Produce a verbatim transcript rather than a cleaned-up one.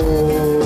por